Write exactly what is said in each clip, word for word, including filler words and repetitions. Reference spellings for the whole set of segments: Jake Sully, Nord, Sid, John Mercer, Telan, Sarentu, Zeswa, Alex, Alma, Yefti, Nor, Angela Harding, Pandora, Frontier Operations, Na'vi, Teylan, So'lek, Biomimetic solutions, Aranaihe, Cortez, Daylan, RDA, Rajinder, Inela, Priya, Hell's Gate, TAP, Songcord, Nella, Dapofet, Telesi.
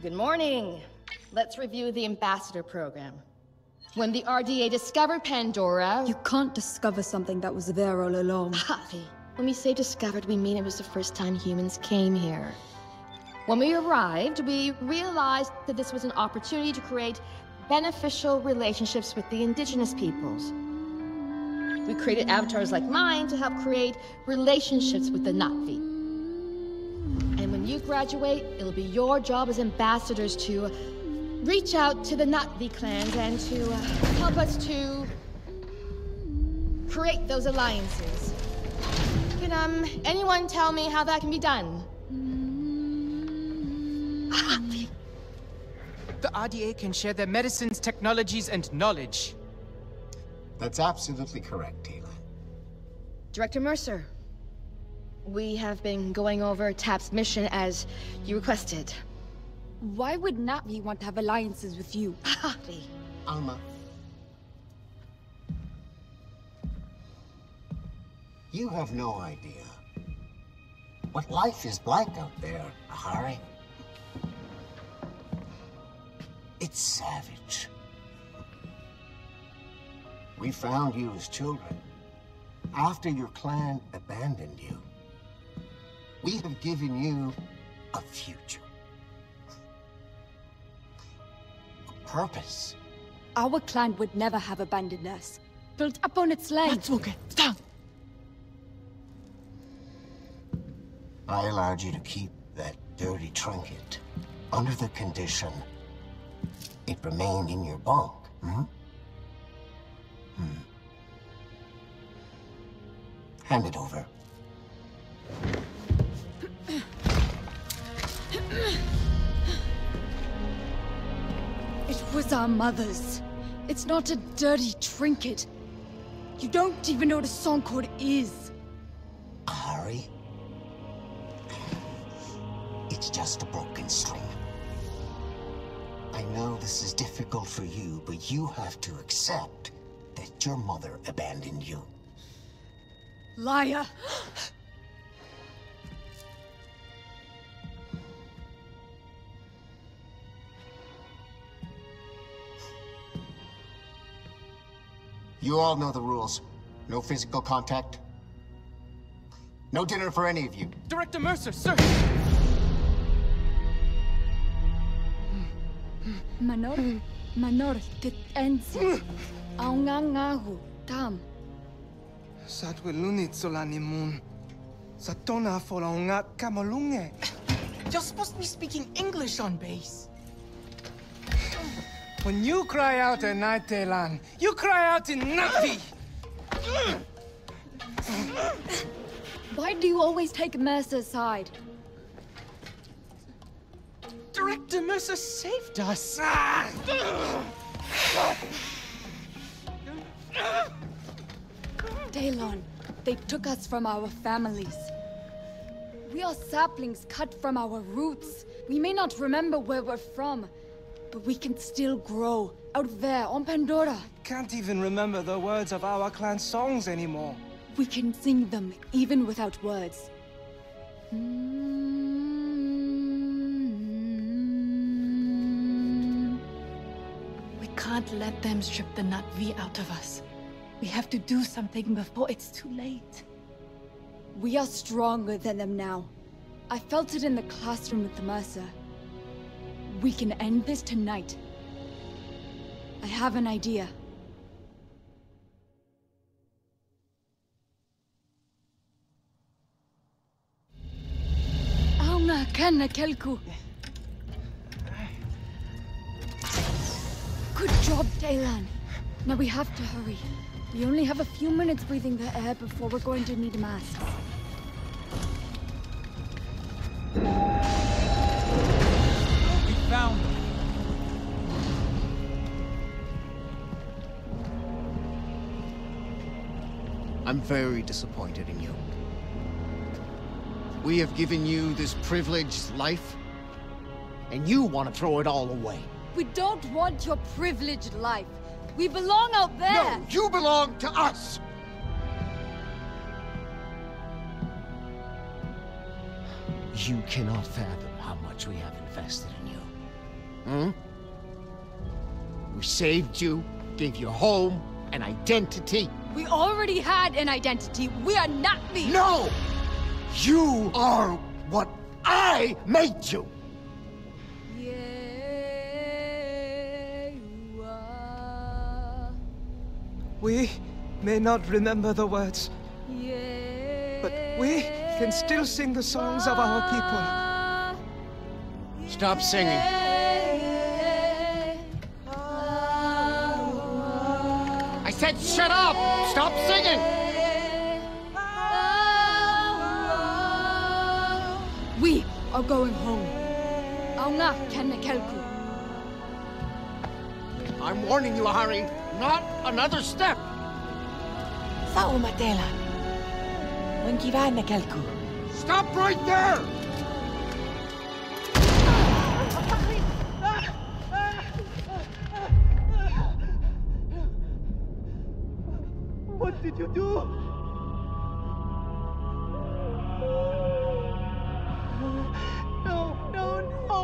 Good morning. Let's review the ambassador program. When the R D A discovered Pandora... You can't discover something that was there all along. Na'vi. When we say discovered, we mean it was the first time humans came here. When we arrived, we realized that this was an opportunity to create beneficial relationships with the indigenous peoples. We created avatars like mine to help create relationships with the Na'vi. And when you graduate, it'll be your job as ambassadors to reach out to the Na'vi clans and to uh, help us to create those alliances. Can um, anyone tell me how that can be done? The R D A can share their medicines, technologies, and knowledge. That's absolutely correct, Teylan. Director Mercer, we have been going over TAP's mission as you requested. Why would Na'vi want to have alliances with you? Alma. You have no idea what life is like out there, Ahari. It's savage. We found you as children, after your clan abandoned you. We have given you a future. A purpose. Our clan would never have abandoned us. Built up on its land. That's okay. Stop. I allowed you to keep that dirty trinket under the condition it remained in your bunk, hmm? Hmm. Hand it over. It was our mother's. It's not a dirty trinket. You don't even know what a Songcord is. Ahari? It's just a broken string. I know this is difficult for you, but you have to accept that your mother abandoned you. Liar! You all know the rules. No physical contact. No dinner for any of you. Director Mercer, sir! Manor, Manor, get enzi. Aungangahu, tam. Satwe lunit solanimun. Satona folaunga kamalunge. You're supposed to be speaking English on base. When you cry out at night, Telan, you cry out in Na'vi. Why do you always take Mercer's side? Director Mercer saved us! Daylan, they took us from our families. We are saplings cut from our roots. We may not remember where we're from, but we can still grow out there on Pandora. Can't even remember the words of our clan songs anymore. We can sing them even without words. Mm. Can't let them strip the Na'vi out of us. We have to do something before it's too late. We are stronger than them now. I felt it in the classroom with the Mercer. We can end this tonight. I have an idea. Auna kana kelku. Good job, Daylan. Now we have to hurry. We only have a few minutes breathing the air before we're going to need masks. We found them. I'm very disappointed in you. We have given you this privileged life, and you want to throw it all away. We don't want your privileged life. We belong out there! No, you belong to us! You cannot fathom how much we have invested in you. Hmm? We saved you, gave you a home, an identity. We already had an identity. We are Na'vi. No! You are what I made you. Yeah, you are. We may not remember the words, yeah, but we can still sing the songs of our people. Stop singing. I said shut up! Stop singing! We are going home. Alma kennekelku. I'm warning you, Ahari. Not another step. Sauma Telan. Wenkivanekelku. Stop right there! What did you do? No, no, no!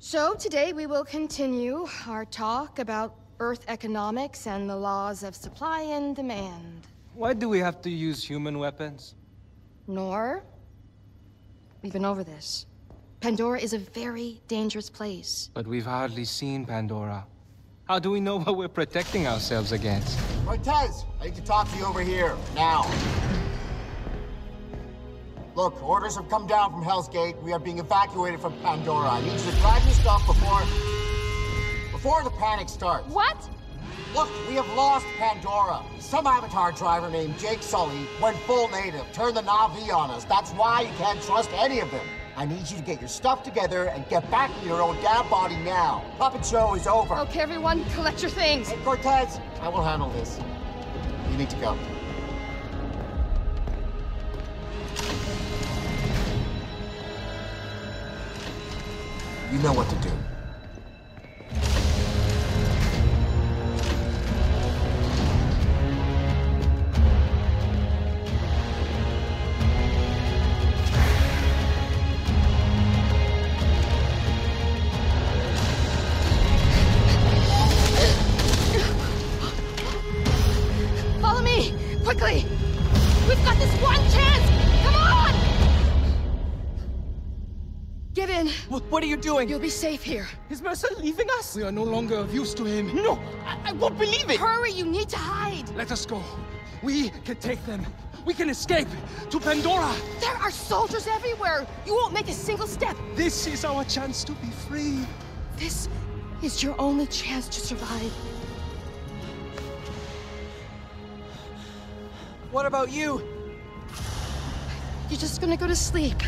So today we will continue our talk about Earth economics and the laws of supply and demand. Why do we have to use human weapons? Nor, we've been over this. Pandora is a very dangerous place. But we've hardly seen Pandora. How do we know what we're protecting ourselves against? Cortez, I need to talk to you over here, now. Look, orders have come down from Hell's Gate. We are being evacuated from Pandora. I need you to drive your stuff before... before the panic starts. What? Look, we have lost Pandora. Some Avatar driver named Jake Sully went full native, turned the Na'vi on us. That's why you can't trust any of them. I need you to get your stuff together and get back to your own dad body now. Puppet show is over. Okay, everyone, collect your things. Hey, Cortez, I will handle this. You need to go. You know what to do. Follow me, quickly. We've got this one chance. Come on. Give in. What are you doing? You'll be safe here. Is Mercer leaving us? We are no longer of use to him. No, I, I won't believe it. Hurry, you need to hide. Let us go. We can take them. We can escape to Pandora. There are soldiers everywhere. You won't make a single step. This is our chance to be free. This is your only chance to survive. What about you? You're just gonna go to sleep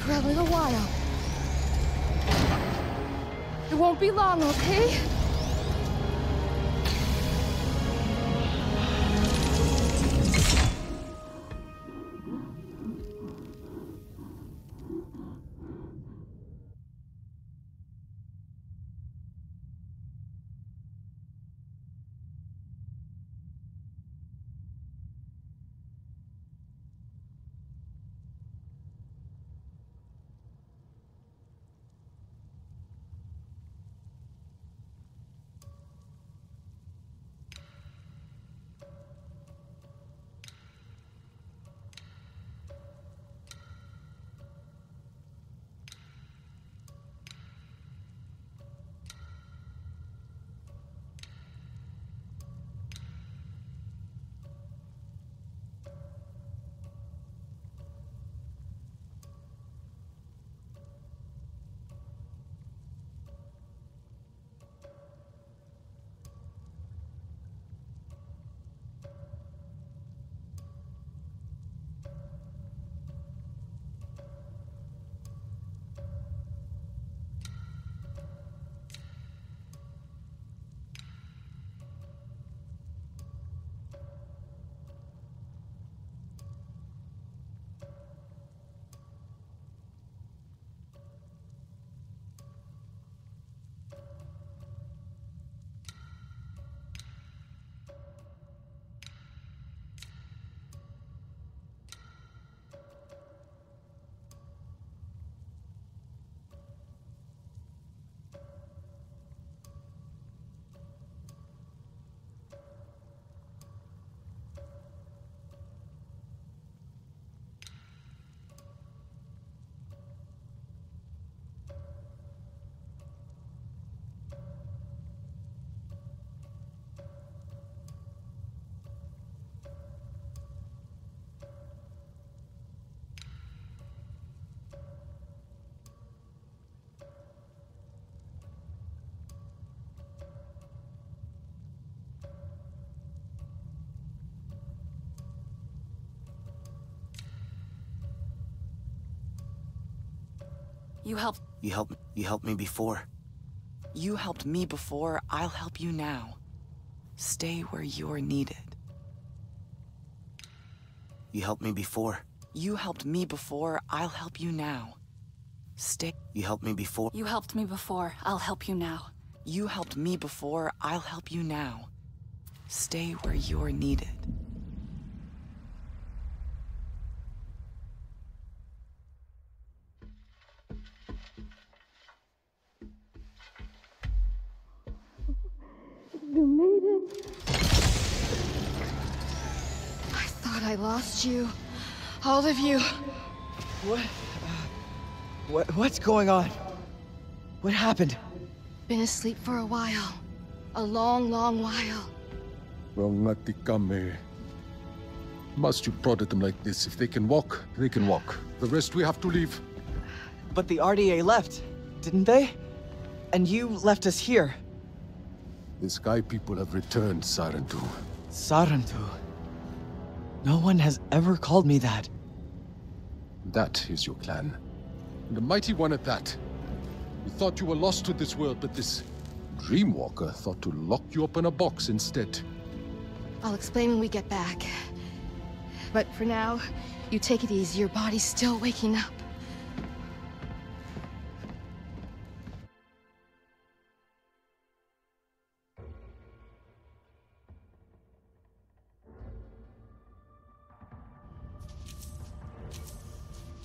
for a little while. It won't be long, okay? You helped... You helped... You helped me before. You helped me before, I'll help you now. Stay where you're needed. You helped me before. You helped me before, I'll help you now. Stay... You helped me before. You helped me before, I'll help you now. You helped me before, I'll help you now. Stay where you're needed. You made it. I thought I lost you. All of you. What? Uh, what what's going on? What happened? Been asleep for a while. A long, long while. Must you prod at them like this? If they can walk, they can walk. The rest we have to leave. But the R D A left, didn't they? And you left us here. The Sky People have returned, Sarentu. Sarentu? No one has ever called me that. That is your clan. And a mighty one at that. You thought you were lost to this world, but this Dreamwalker thought to lock you up in a box instead. I'll explain when we get back. But for now, you take it easy. Your body's still waking up.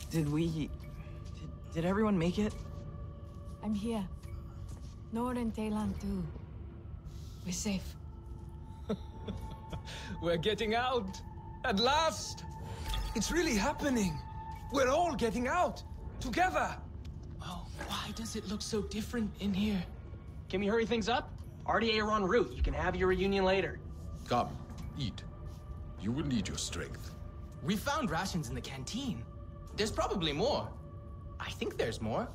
Did we... Did, did everyone make it? I'm here. Nord and Teylan too. We're safe. We're getting out! At last! It's really happening! We're all getting out! Together! Oh, why does it look so different in here? Can we hurry things up? R D A are en route. You can have your reunion later. Come, eat. You will need your strength. We found rations in the canteen. There's probably more. I think there's more.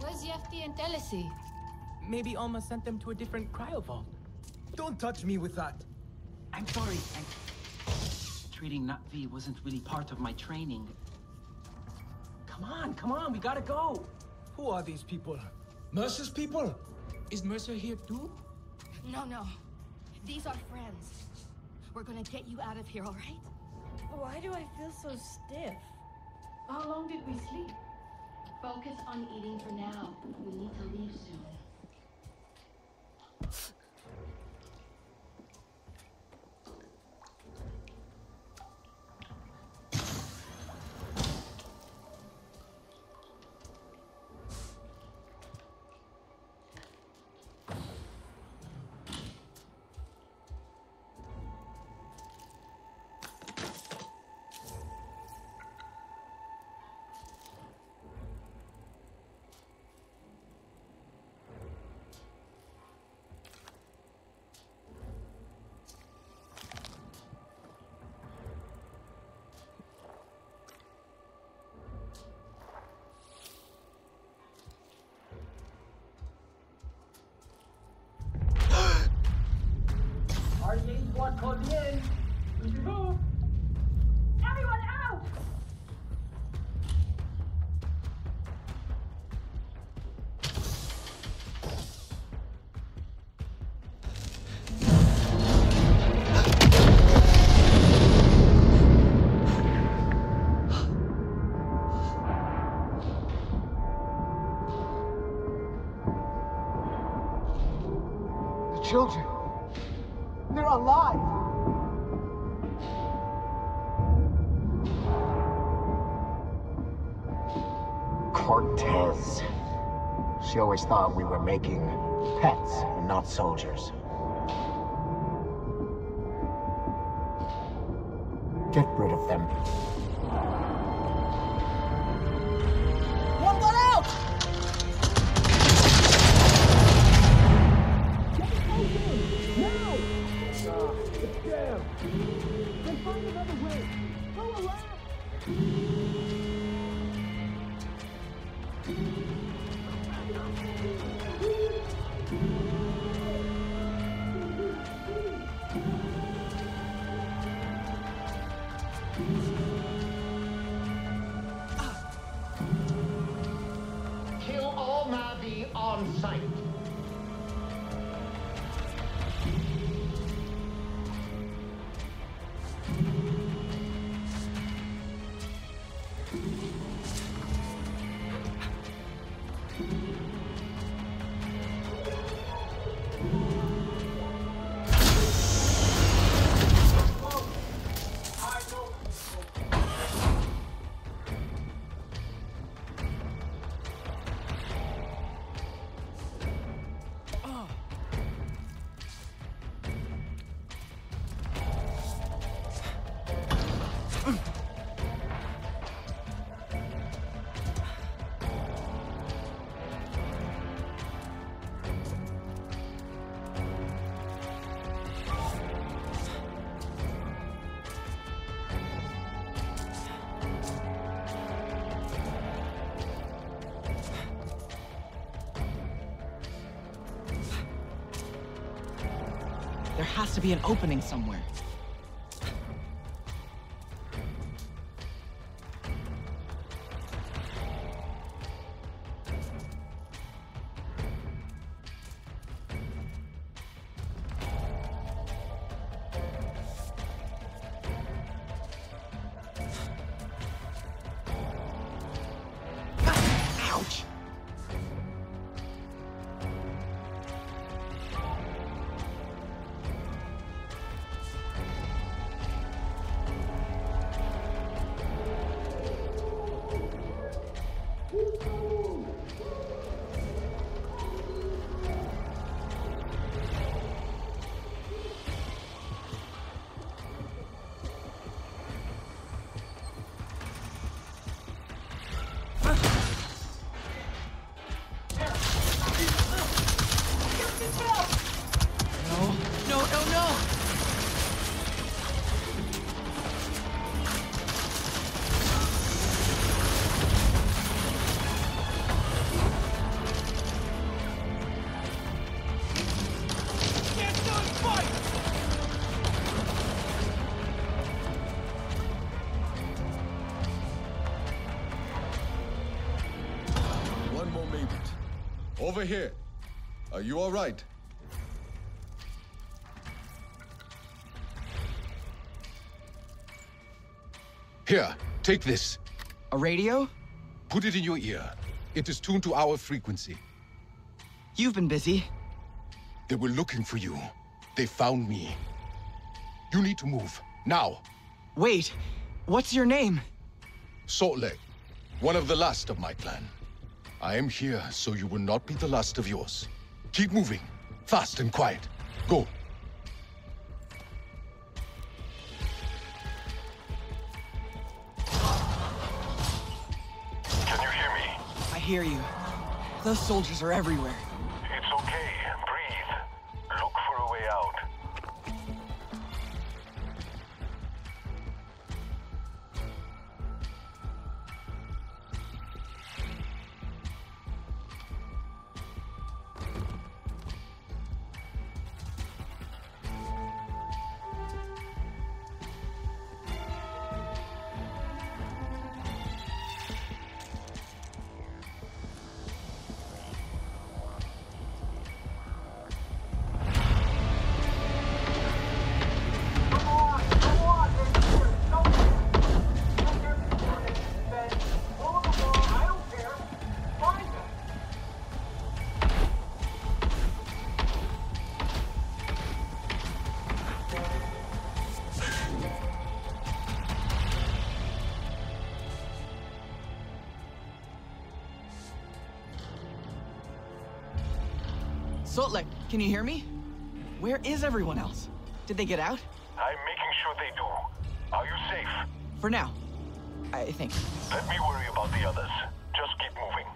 Where's Yefti and Telesi? Maybe Alma sent them to a different cryo vault. Don't touch me with that! I'm sorry, I'm... Treating Na'vi wasn't really part of my training. Come on, come on, we gotta go! Who are these people? Mercer's people? Is Mercer here too? No, no. These are friends. We're gonna get you out of here, alright? Why do I feel so stiff? How long did we sleep? Focus on eating for now. We need to leave soon. Everyone out! The children, they're alive. Cortez. She always thought we were making pets and not soldiers. Get rid of them. One got out! Now! It's there. They find another way. Go away! Kill all Na'vi on sight. There has to be an opening somewhere. Over here. Are you all right? Here, take this. A radio? Put it in your ear. It is tuned to our frequency. You've been busy. They were looking for you. They found me. You need to move. Now. Wait. What's your name? So'lek. One of the last of my clan. I am here, so you will not be the last of yours. Keep moving, fast and quiet. Go. Can you hear me? I hear you. Those soldiers are everywhere. It's okay. Breathe. Look for a way out. So'lek, can you hear me? Where is everyone else? Did they get out? I'm making sure they do. Are you safe? For now, I think. Let me worry about the others. Just keep moving.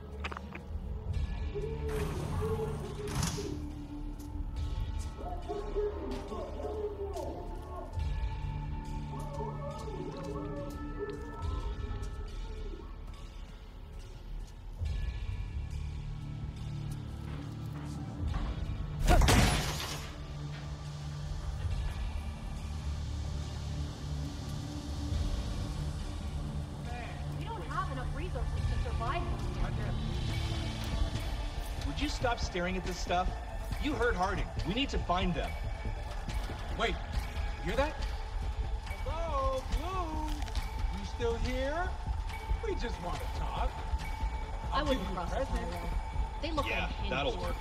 enough resources to survive here. Would you stop staring at this stuff? You heard Harding. We need to find them. Wait, you hear that? Hello, Blue? You still here? We just want to talk. I'll I give you a present. They look yeah, unhinged. That'll work.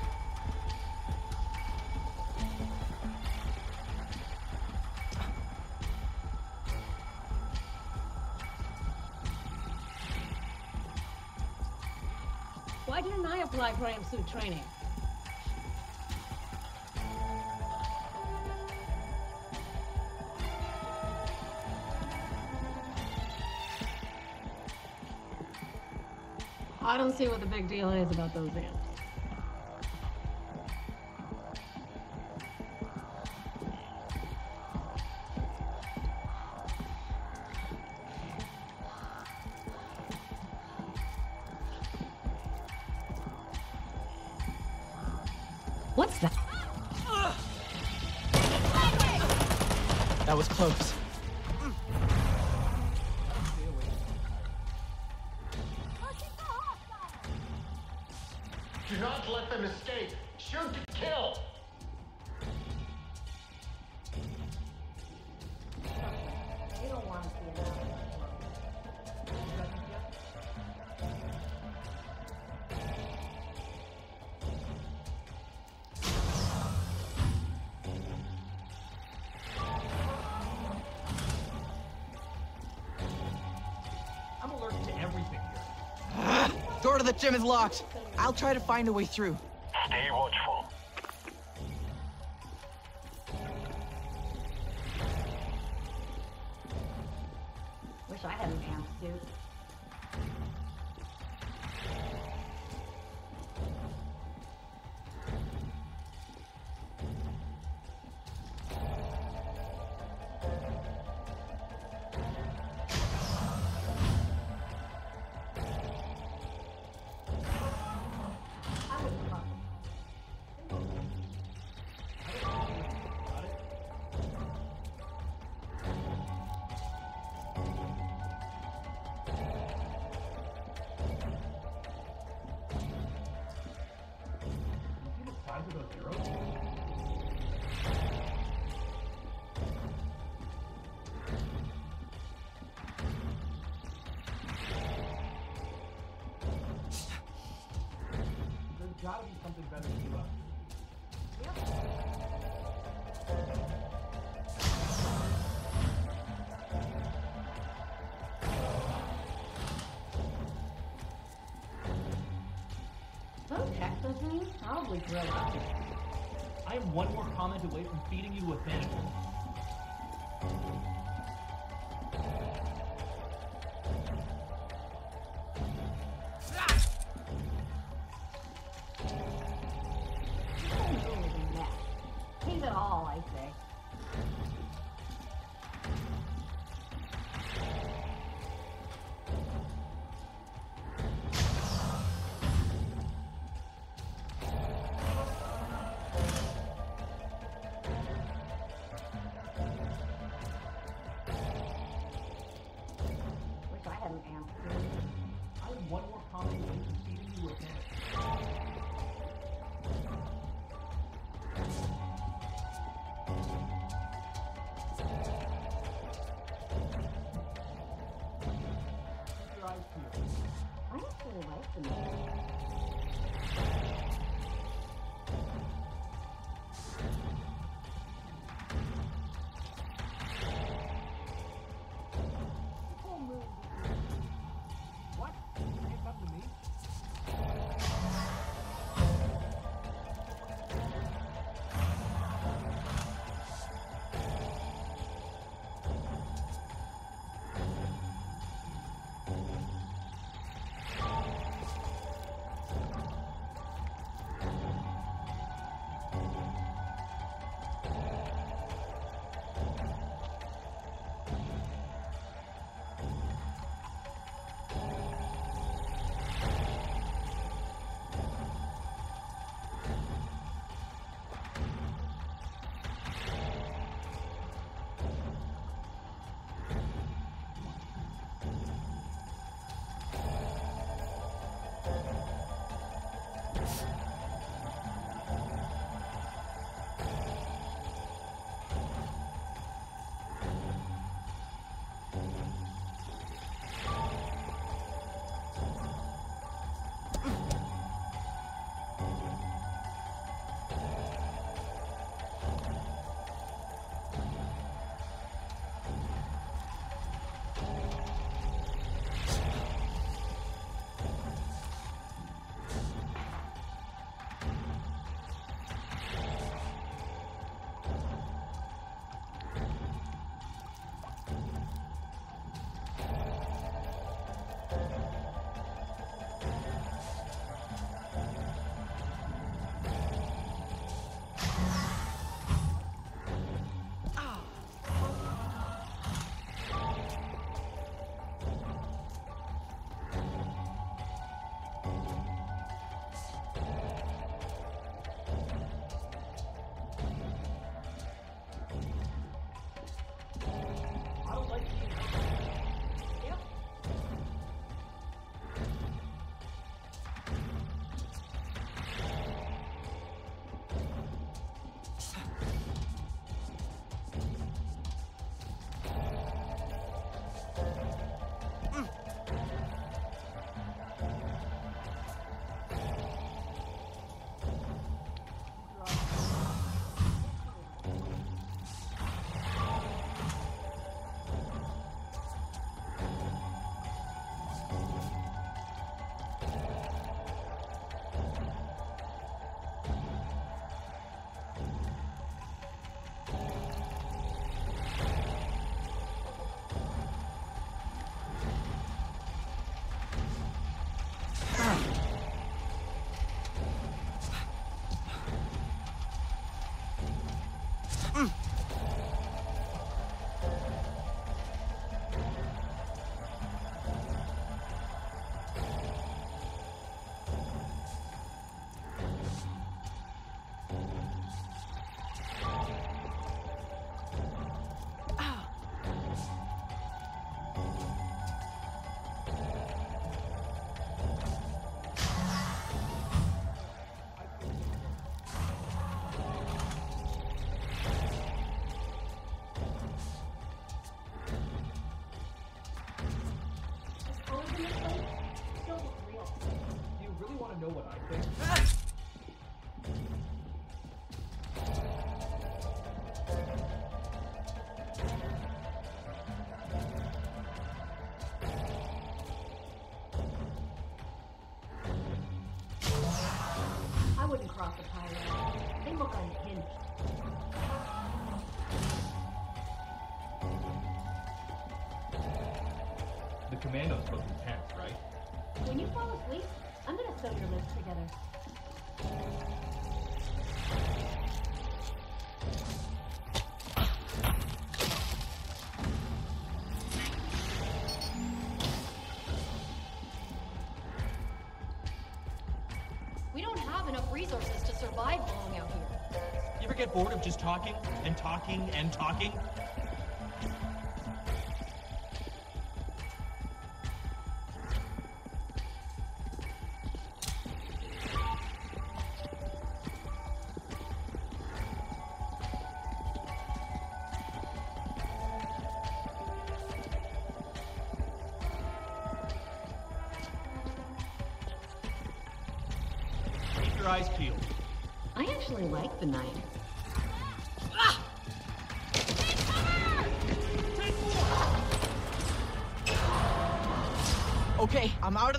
Why didn't I apply for M S U training? I don't see what the big deal is about those amps. What's that? Uh, that was close. Do not let them escape. Shoot to kill. They don't want to see that. I'm allergic to everything here. Ah, door to the gym is locked. I'll try to find a way through. Stay watchful. Wish I had an amp suit. Gotta be something better than you love. Those cactus leaves probably grow up. I am one more comment away from feeding you a thing. What? Can you come to me? You really want to know what I think? I wouldn't cross the pilot. They look unhinged. The commandos look intense, right? When you fall asleep, I'm going to sew your lips together. We don't have enough resources to survive long out here. You ever get bored of just talking and talking and talking?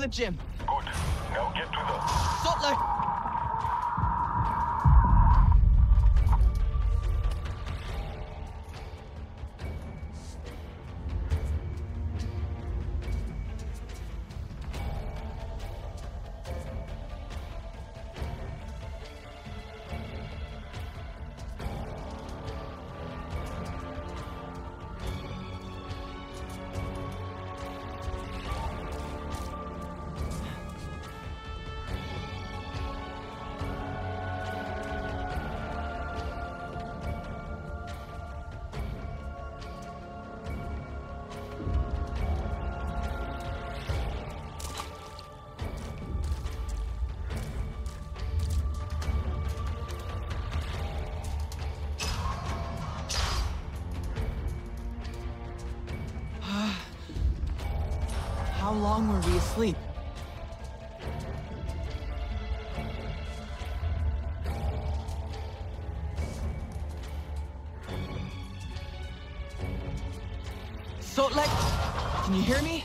The gym. Good. Now get to the So'lek. How long were we asleep? So'lek, can you hear me?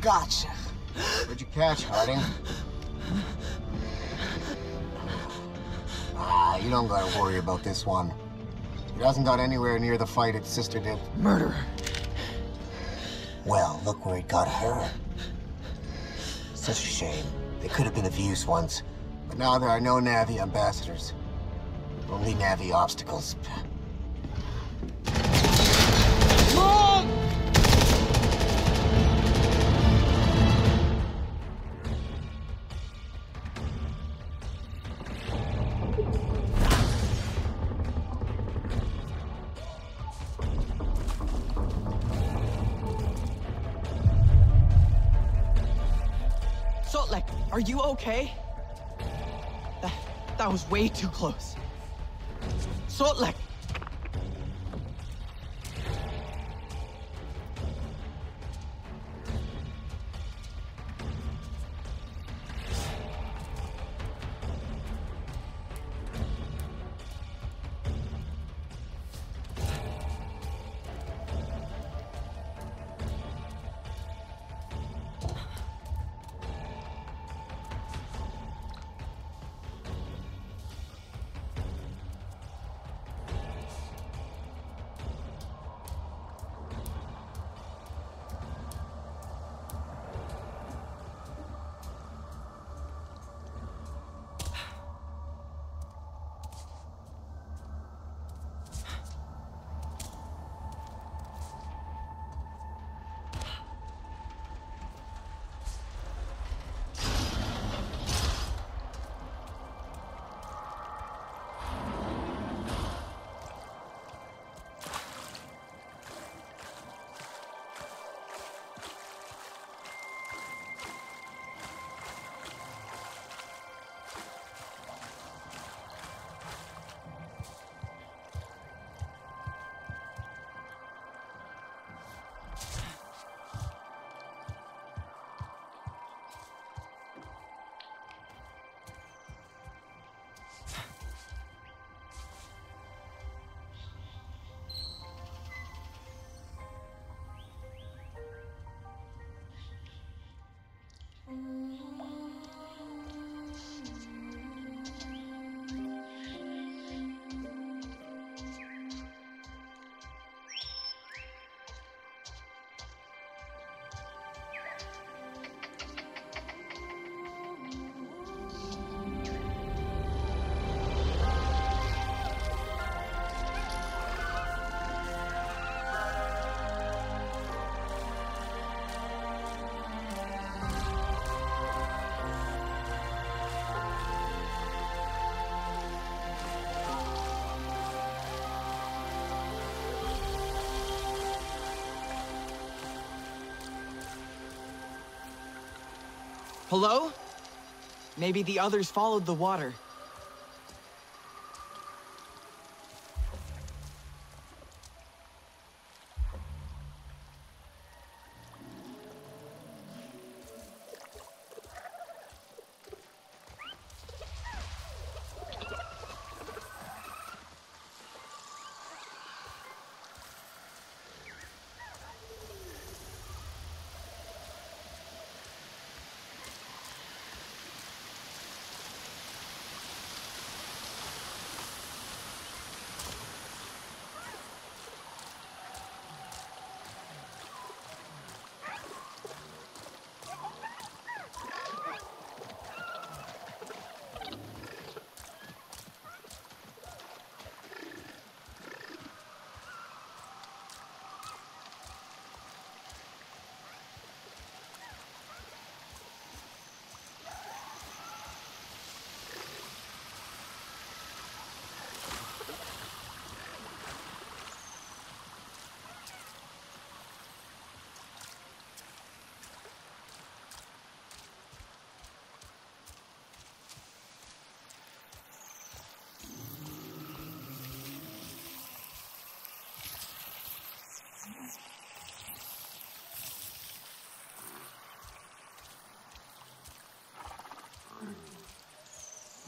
Gotcha. What'd you catch, Harding? Ah, you don't gotta worry about this one. It hasn't got anywhere near the fight its sister did. Murderer. Well, look where it got her. Such a shame. They could have been of use once, but now there are no Na'vi ambassadors. Only Na'vi obstacles. Are you okay? That, that was way too close. So'lek! Hello? Maybe the others followed the water.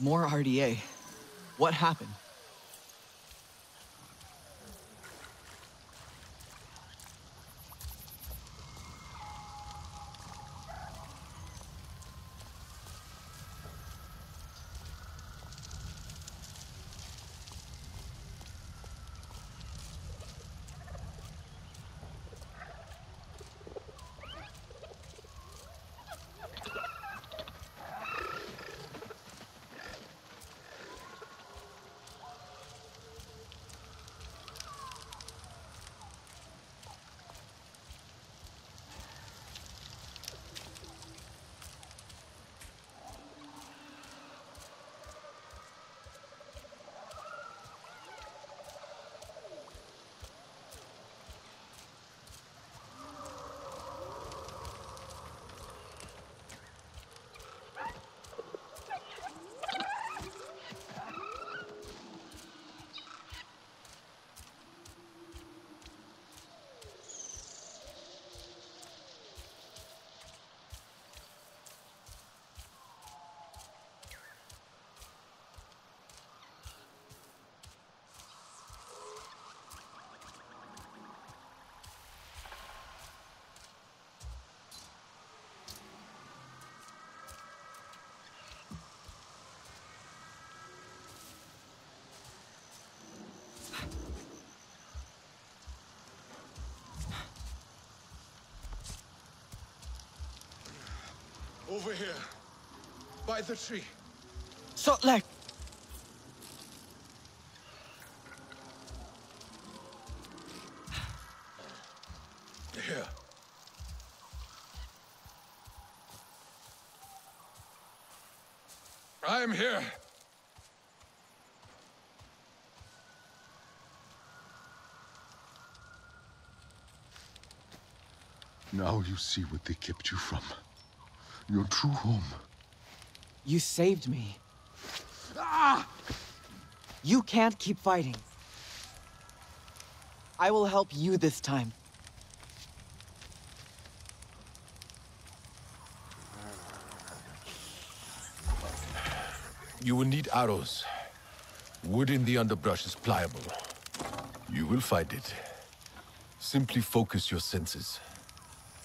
More R D A. What happened? Over here, by the tree. So'lek! Here. I am here. Now you see what they kept you from. Your true home. You saved me. Ah! You can't keep fighting. I will help you this time. You will need arrows. Wood in the underbrush is pliable. You will find it. Simply focus your senses.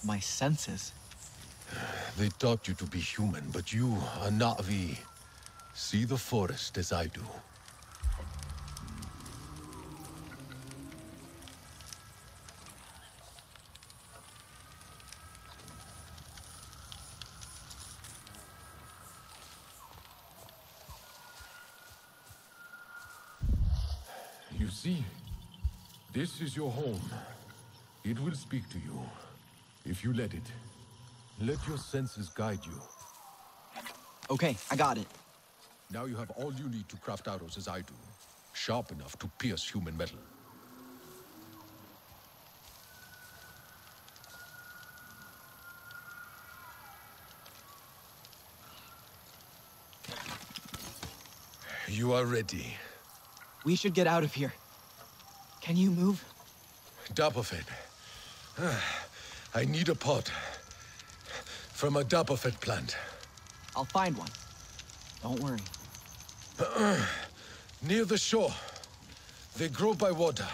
My senses? They taught you to be human, but you, a Na'vi, see the forest as I do. You see, this is your home. It will speak to you, if you let it. Let your senses guide you. Okay, I got it. Now you have all you need to craft arrows as I do. Sharp enough to pierce human metal. you are ready. We should get out of here. Can you move? Dapofet. I need a pod. From a Dapofet plant. I'll find one. Don't worry. Near the shore. They grow by water.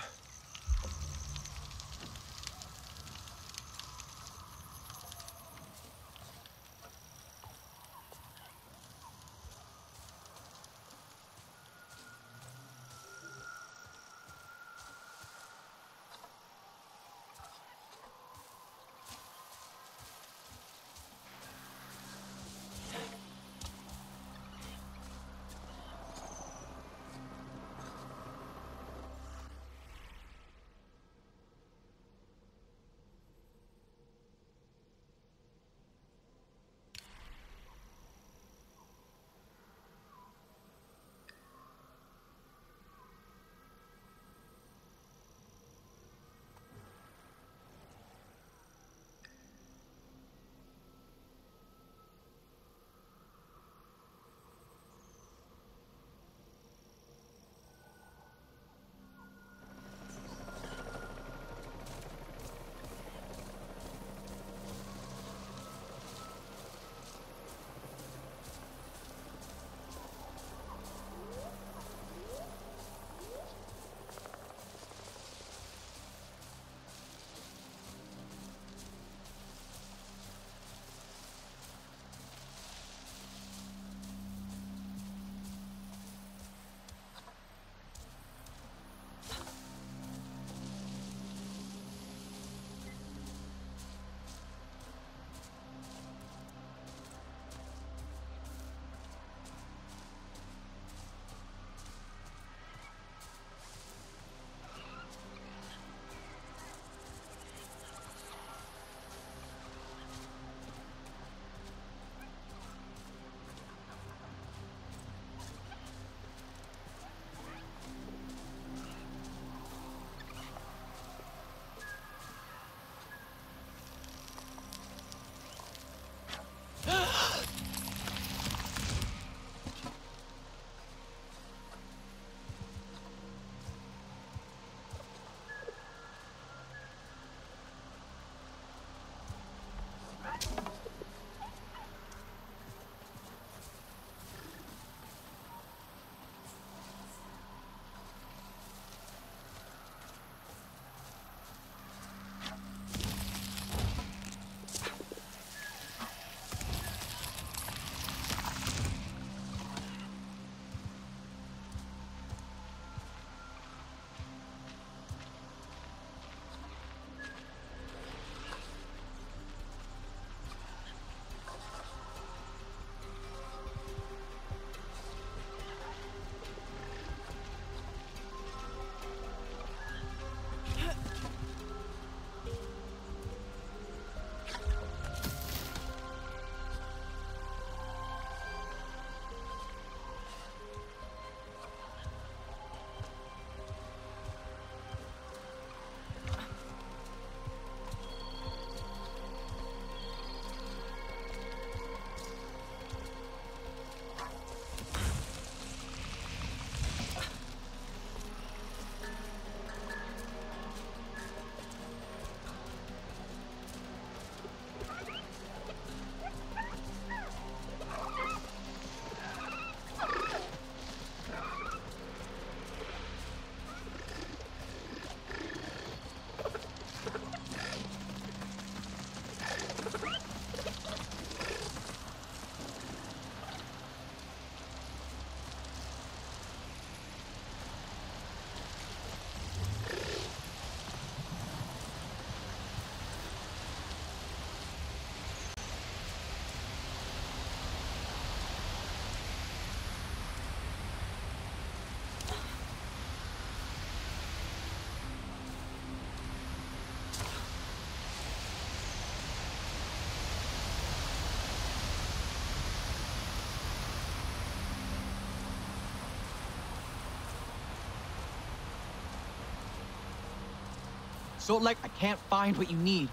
So'lek, I can't find what you need.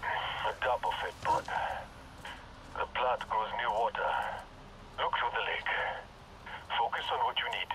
A Dapofet pod. The plant grows near water. Look through the lake. Focus on what you need.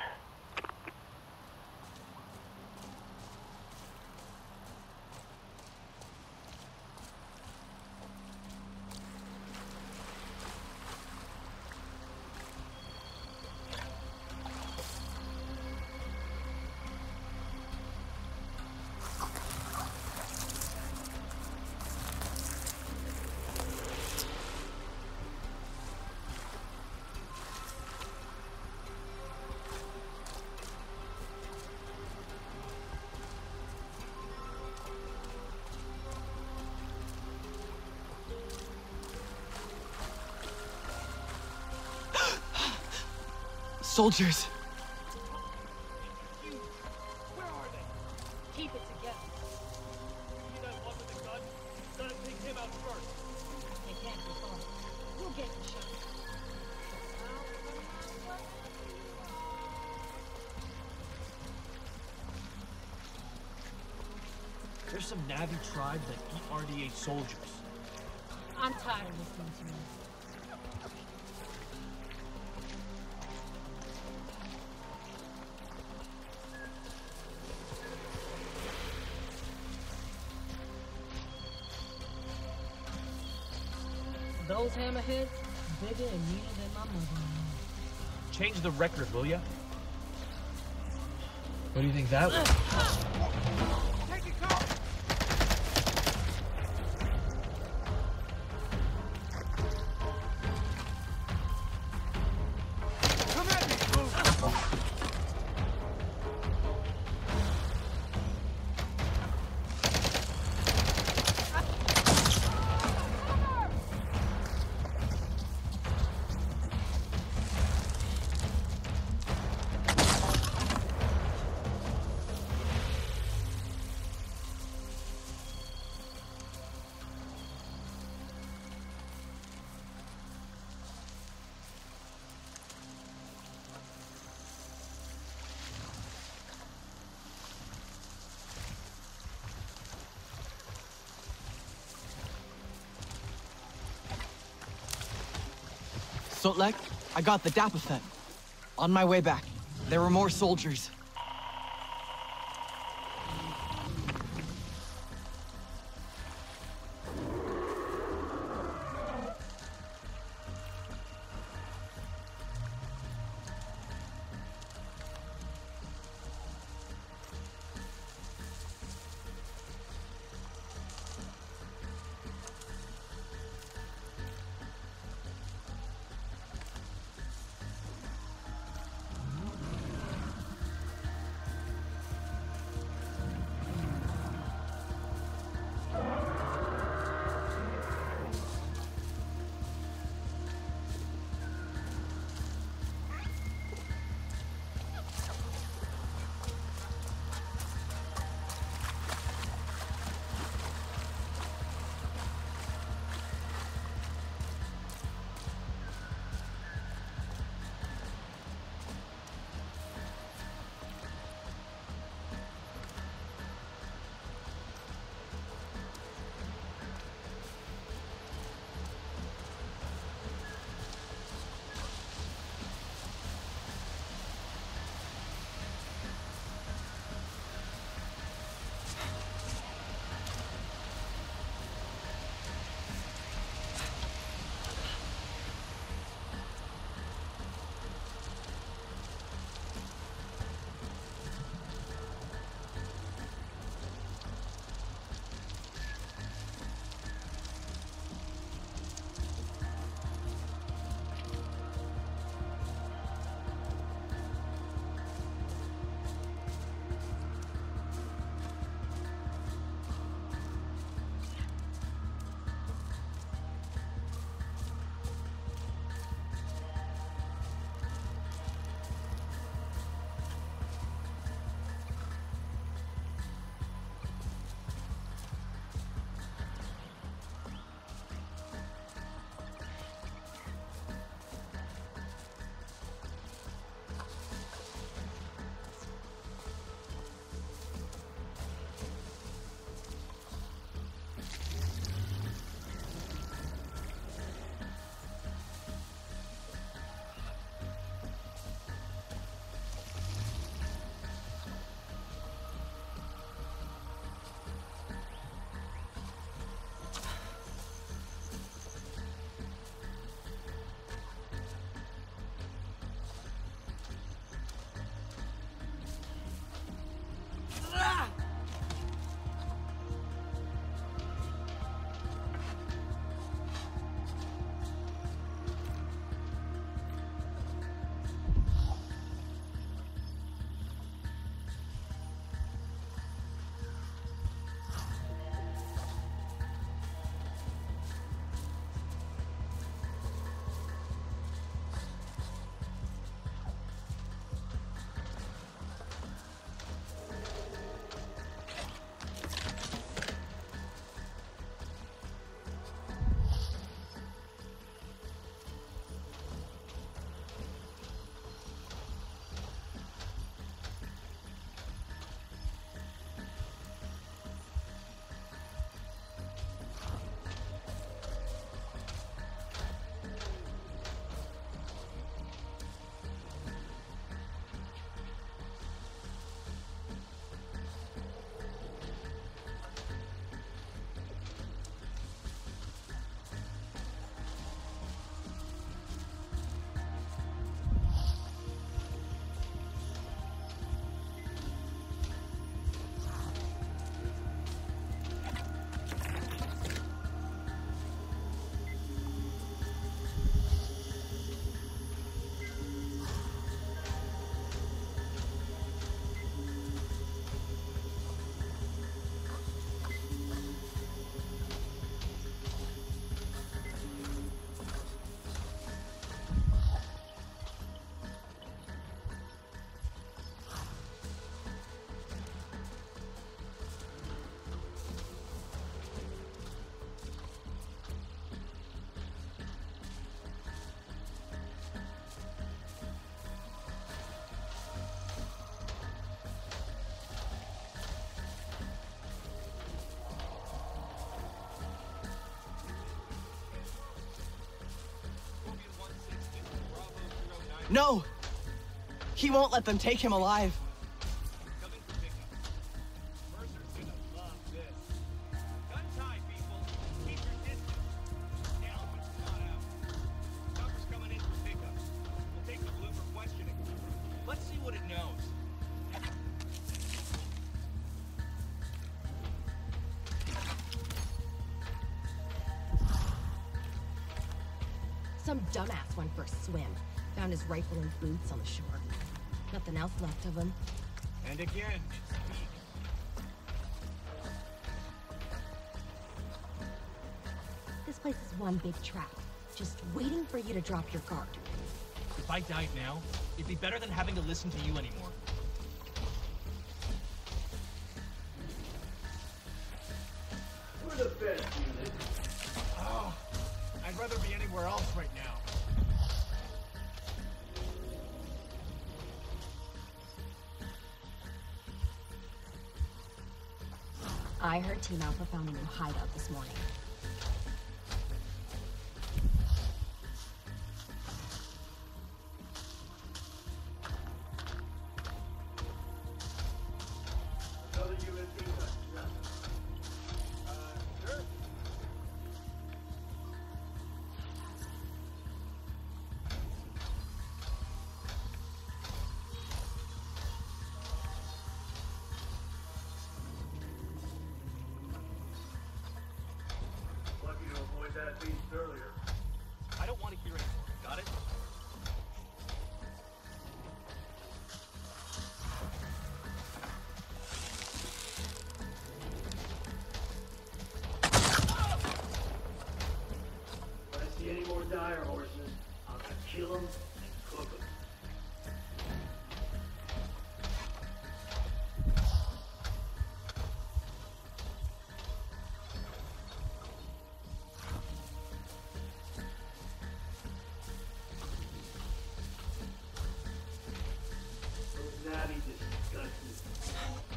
soldiers. Where are they? Keep it together. You see that one with the gun? You gotta take him out first. They can't be far. We'll get him shot. There's some Na'vi tribes that eat R D A soldiers. I'm tired of listening to you. Those hammerheads, bigger and meaner than my mother. Change the record, will ya? What do you think that was? Take your car! Come at me! So'lek, I got the Dapofet. On my way back, there were more soldiers. No! He won't let them take him alive. His rifle and boots on the shore. Nothing else left of him. And again. This place is one big trap, just waiting for you to drop your guard. If I died now, it'd be better than having to listen to you anymore. We're the best unit. Oh, I'd rather be anywhere else right now. I heard Team Alpha found a new hideout this morning.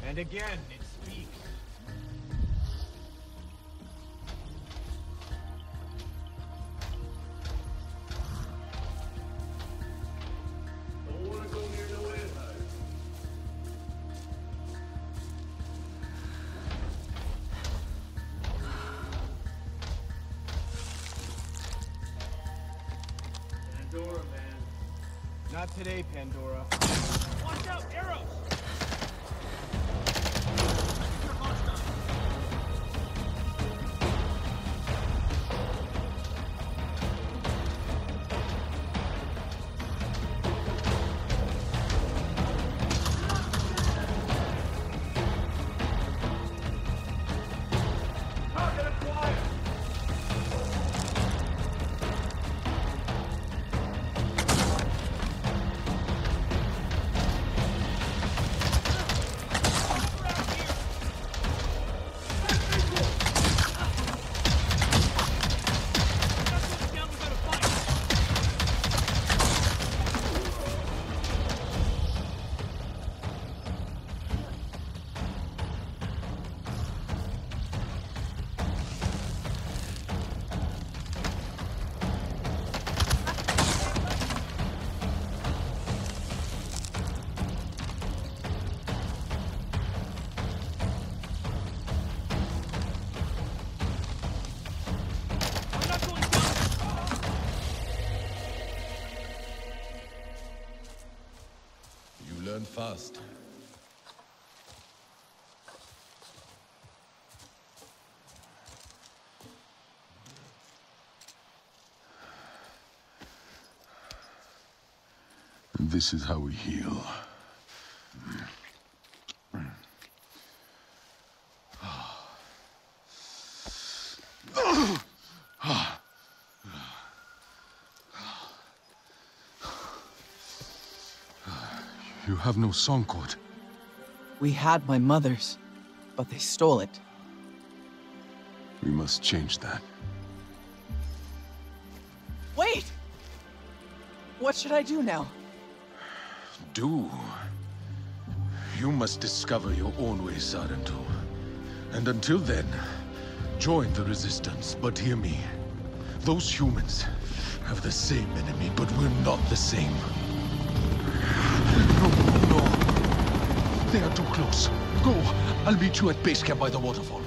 And again, it speaks. Don't want to go near the way of it. Pandora, man. Not today, Pandora. Watch out, arrows! Fast. This is how we heal. You have no Songcord. We had my mother's, but they stole it. We must change that. Wait! What should I do now? Do? You must discover your own way, Sarentu. And until then, join the resistance. But hear me. Those humans have the same enemy, but we're not the same. No, no, no. They are too close. Go. I'll meet you at base camp by the waterfall.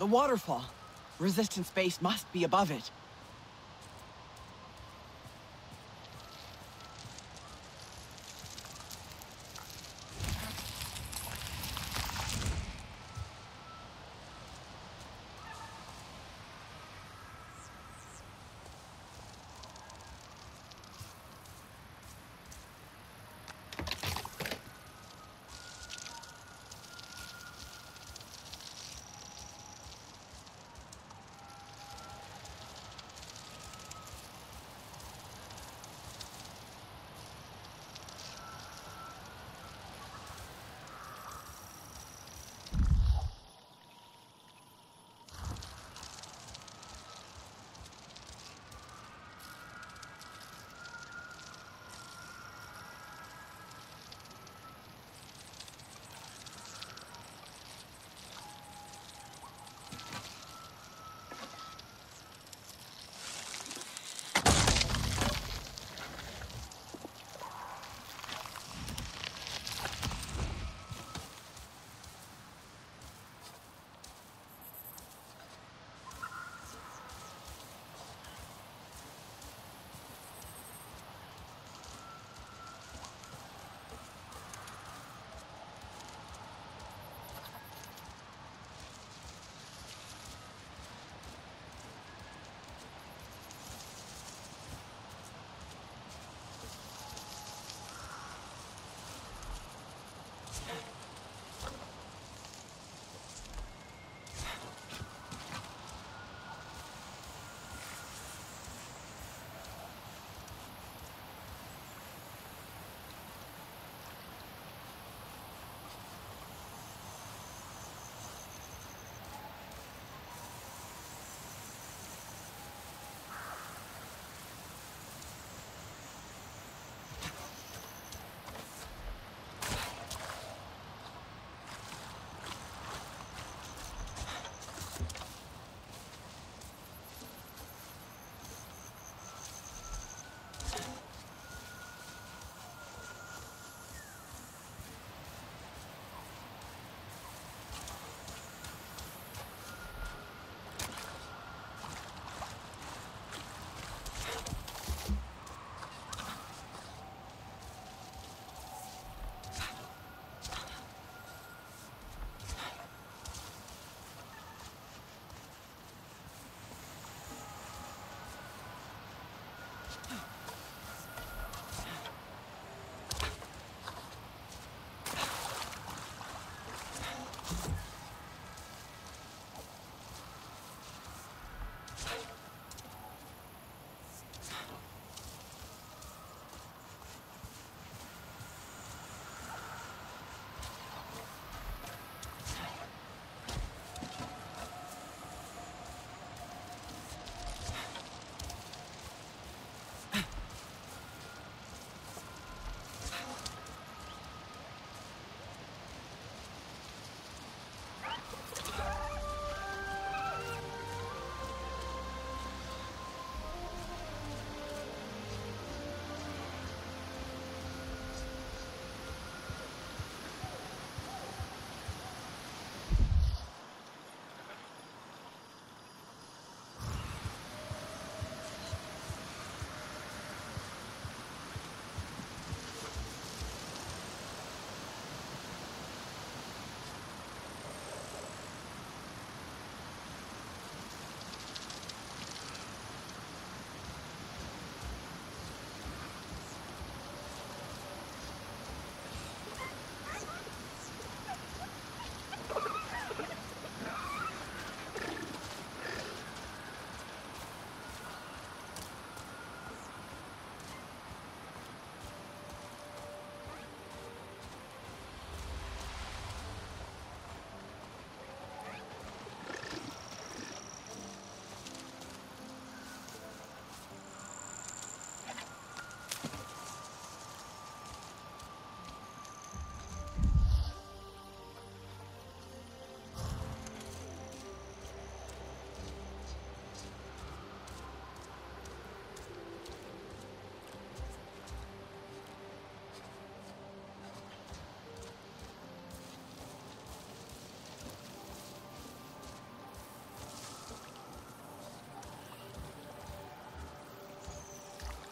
The waterfall. Resistance base must be above it.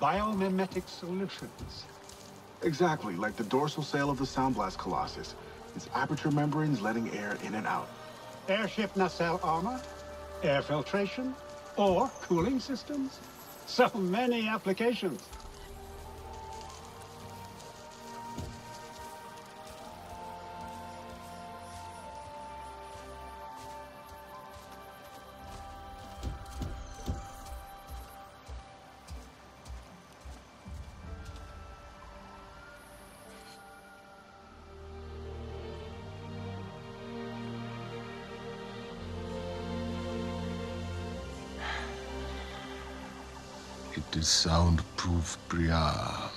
Biomimetic solutions. Exactly, like the dorsal sail of the Soundblast Colossus. Its aperture membranes letting air in and out. Airship nacelle armor, air filtration, or cooling systems. So many applications. It is soundproof, Priya.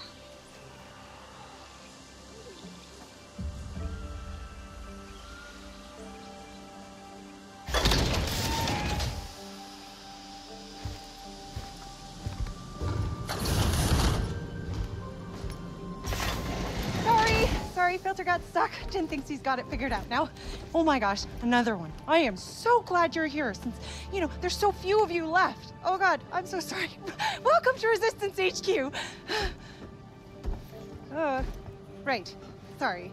Sorry! Sorry, filter got stuck. Jin thinks he's got it figured out now. Oh my gosh, another one. I am so glad you're here since, you know, there's so few of you left. Oh God, I'm so sorry. Welcome to Resistance H Q. uh, right, sorry.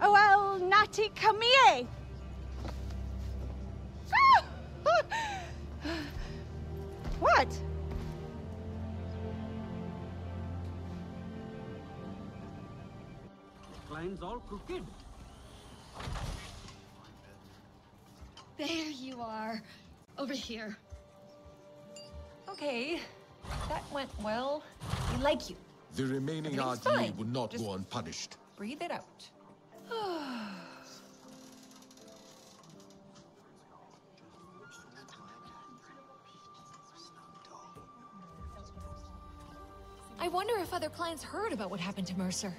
Oh well, Nati Kamie. What? Climbs all crooked. There you are. Over here. Okay. That went well. We like you. The remaining R D A would not Just go unpunished. Breathe it out. I wonder if other clients heard about what happened to Mercer.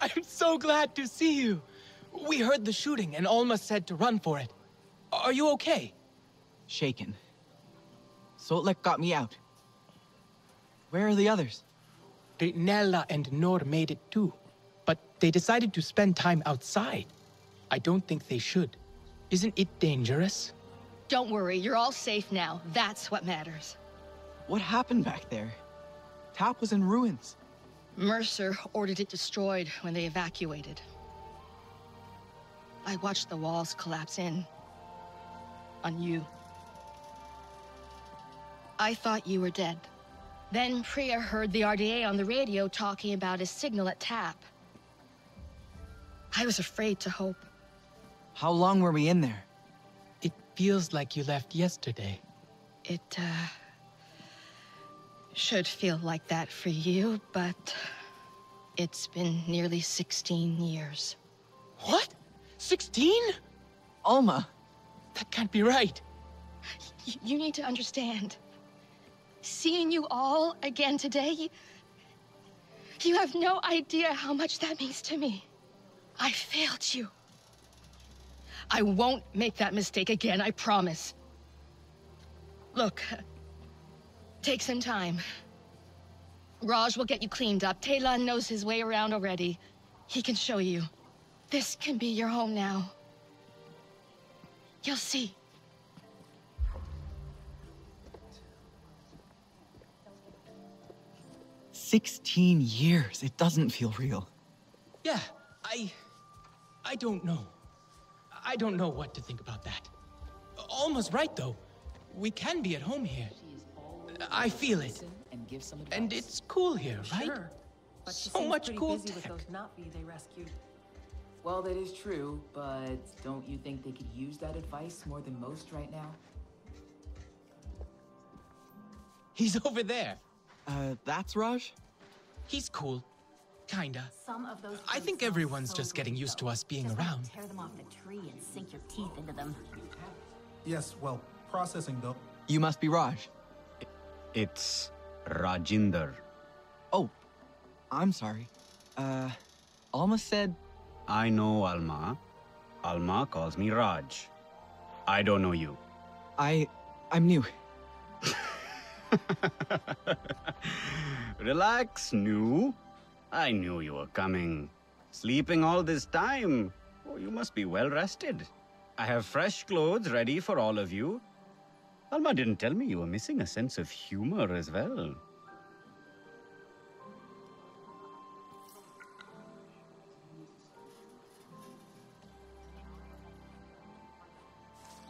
I'm so glad to see you. We heard the shooting and Alma said to run for it. Are you okay? Shaken. So'lek got me out. Where are the others? The Nella and Nor made it too, but they decided to spend time outside. I don't think they should. Isn't it dangerous? Don't worry, you're all safe now. That's what matters. What happened back there? TAP was in ruins. Mercer ordered it destroyed when they evacuated. I watched the walls collapse in on you. I thought you were dead. Then Priya heard the R D A on the radio talking about his signal at TAP. I was afraid to hope. How long were we in there? It feels like you left yesterday. It, uh... should feel like that for you, but it's been nearly sixteen years. What? sixteen? Alma, that can't be right. Y- you need to understand. Seeing you all again today, you have no idea how much that means to me. I failed you. I won't make that mistake again, I promise. Look. Take some time. Raj will get you cleaned up. Teylan knows his way around already. He can show you. This can be your home now. You'll see. Sixteen years. It doesn't feel real. Yeah, I... I don't know. I don't know what to think about that. Alma's right, though. We can be at home here. I feel it, and, give some and it's cool here, right? Sure. But so much cool busy tech. With those Na'vi they rescued. Well, that is true, but don't you think they could use that advice more than most right now? He's over there. Uh, that's Raj? He's cool. Kinda. Some of those I think everyone's so just getting used though. to us being just around. Tear them off the tree and sink your teeth into them. Yes, well, processing though. You must be Raj. It's Rajinder. Oh, I'm sorry. Uh, Alma said... I know Alma. Alma calls me Raj. I don't know you. I... I'm new. Relax, new. I knew you were coming. Sleeping all this time. Oh, you must be well rested. I have fresh clothes ready for all of you. Alma didn't tell me you were missing a sense of humor as well.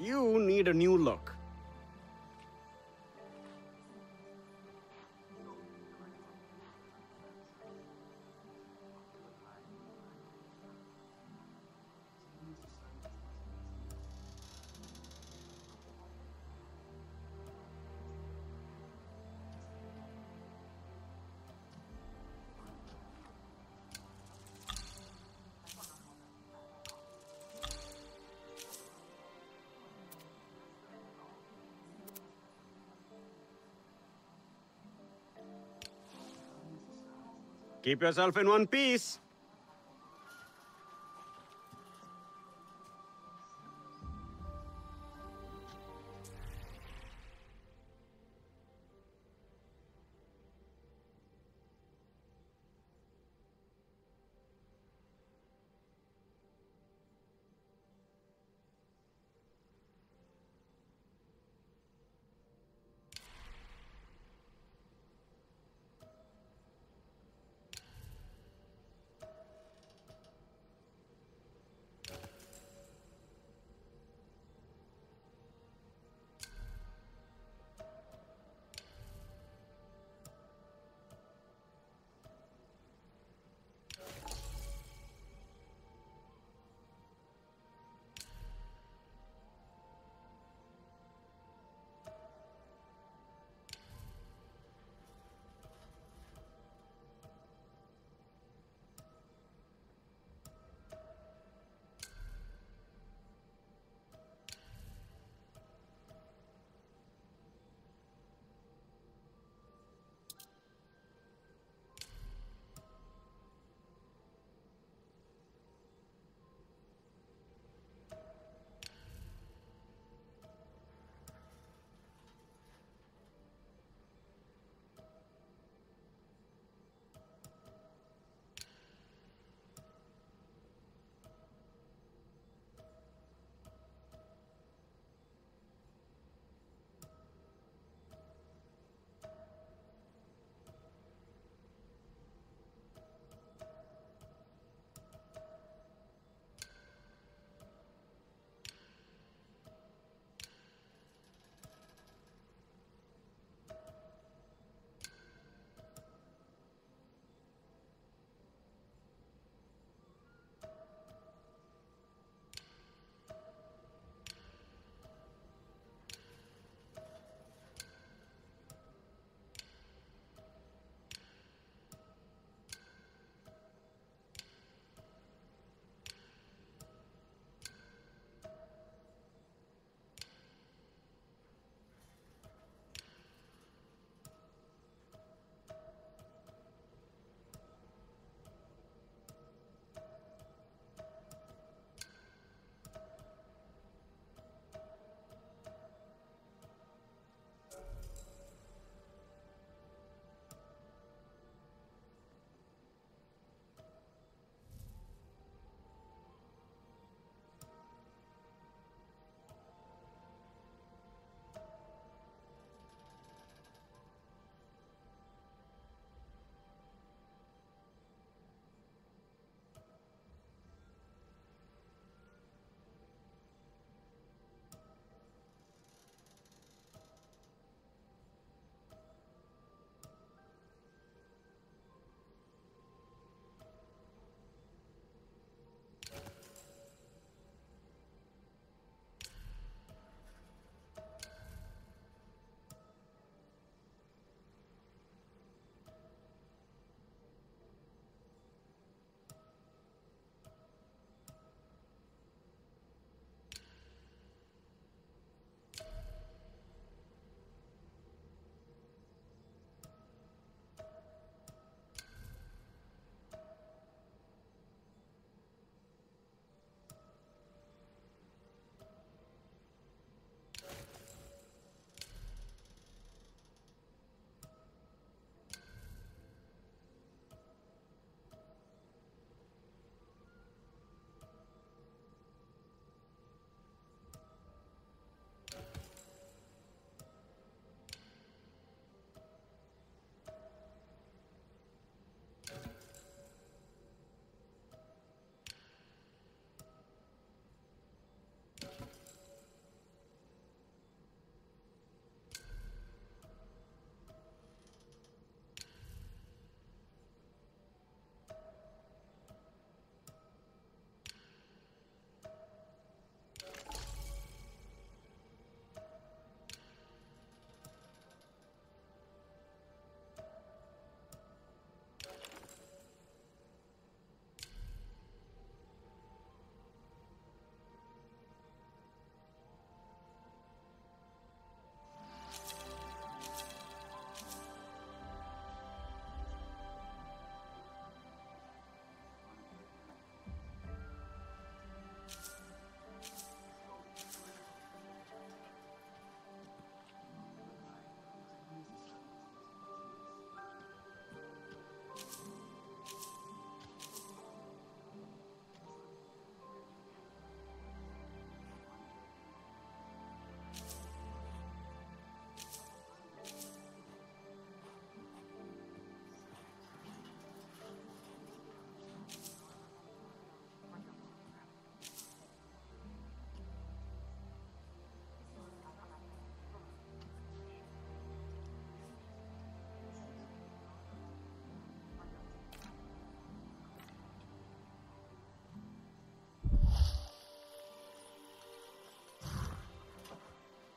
You need a new look. Keep yourself in one piece.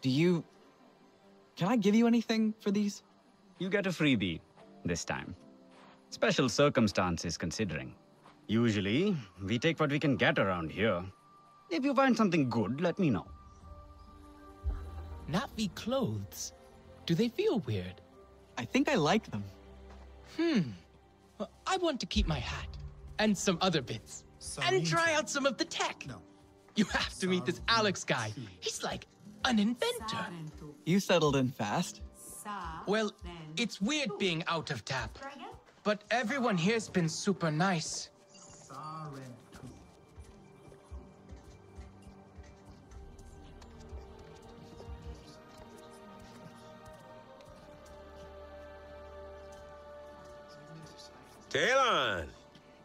Do you... Can I give you anything for these? You get a freebie this time. Special circumstances considering. Usually, we take what we can get around here. If you find something good, let me know. Na'vi clothes. Do they feel weird? I think I like them. Hmm. Well, I want to keep my hat. And some other bits. So and try out some of the tech. No. You have to so meet this Alex guy. He's like an inventor. You settled in fast. Well, it's weird being out of TAP. But everyone here's been super nice. Sarentu. Teylan!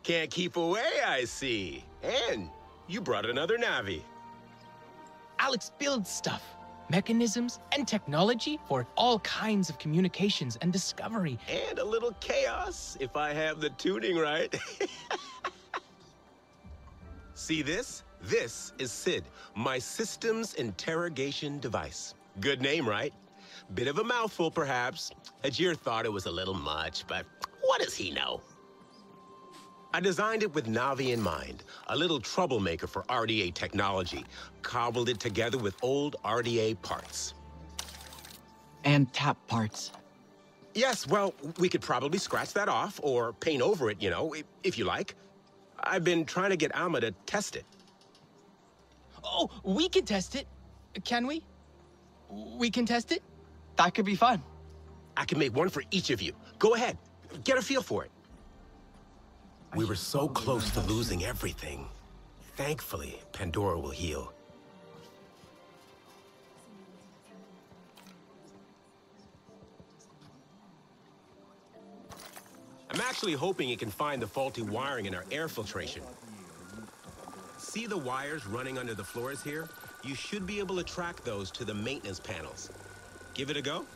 Can't keep away, I see. And you brought another Na'vi. Alex builds stuff. Mechanisms and technology for all kinds of communications and discovery. And a little chaos, if I have the tuning right. See this? This is Sid, my systems interrogation device. Good name, right? Bit of a mouthful, perhaps. Ajir thought it was a little much, but what does he know? I designed it with Na'vi in mind, a little troublemaker for R D A technology. Cobbled it together with old R D A parts. And TAP parts. Yes, well, we could probably scratch that off or paint over it, you know, if you like. I've been trying to get Alma to test it. Oh, we can test it. Can we? We can test it? That could be fun. I can make one for each of you. Go ahead. Get a feel for it. We were so close to losing everything. Thankfully, Pandora will heal. I'm actually hoping it can find the faulty wiring in our air filtration. See the wires running under the floors here? You should be able to track those to the maintenance panels. Give it a go.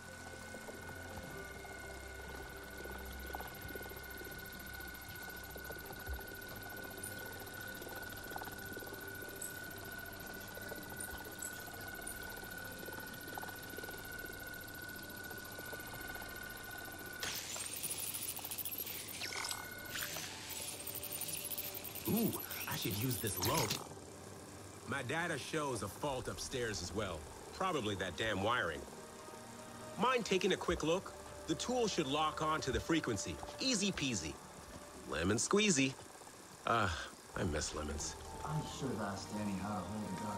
Use this load. My data shows a fault upstairs as well. Probably that damn wiring. Mind taking a quick look? The tool should lock on to the frequency. Easy peasy. Lemon squeezy. Uh, I miss lemons. I should ask Danny how to hold a gun.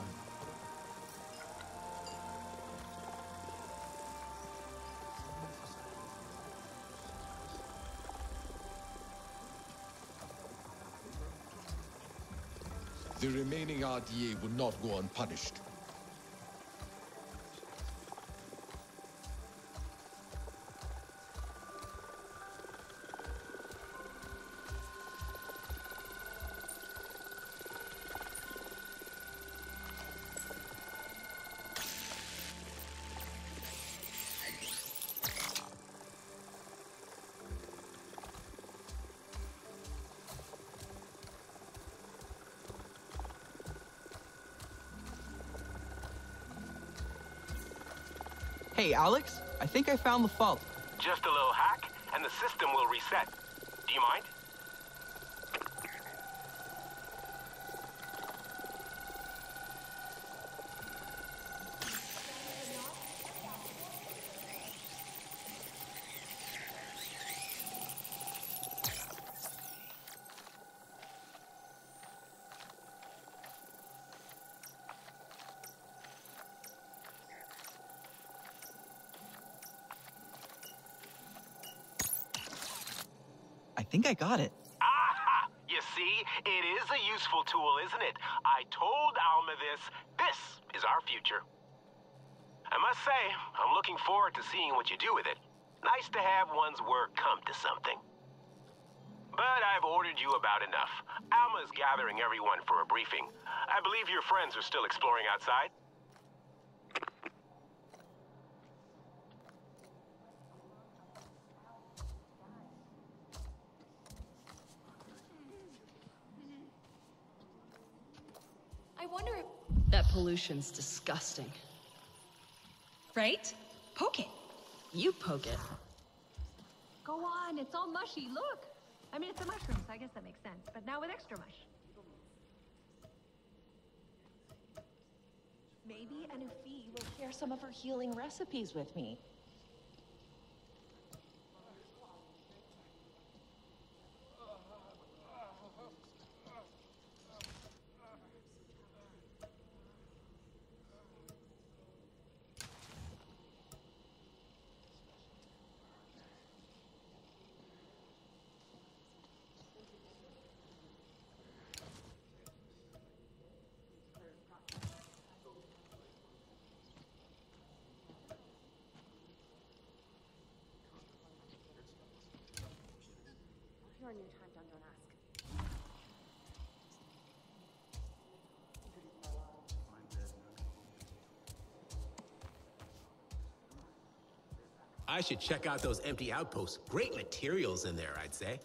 The remaining R D A will not go unpunished. Hey, Alex, I think I found the fault. Just a little hack, and the system will reset. Do you mind? I think I got it. Aha! You see, it is a useful tool, isn't it? I told Alma this. This is our future. I must say, I'm looking forward to seeing what you do with it. Nice to have one's work come to something. But I've ordered you about enough. Alma's gathering everyone for a briefing. I believe your friends are still exploring outside. Pollution's disgusting. right? Poke it. You poke it. Go on, it's all mushy, look! I mean, it's a mushroom, so I guess that makes sense, but now with extra mush. Maybe Anufi will share some of her healing recipes with me. I should check out those empty outposts. Great materials in there, I'd say.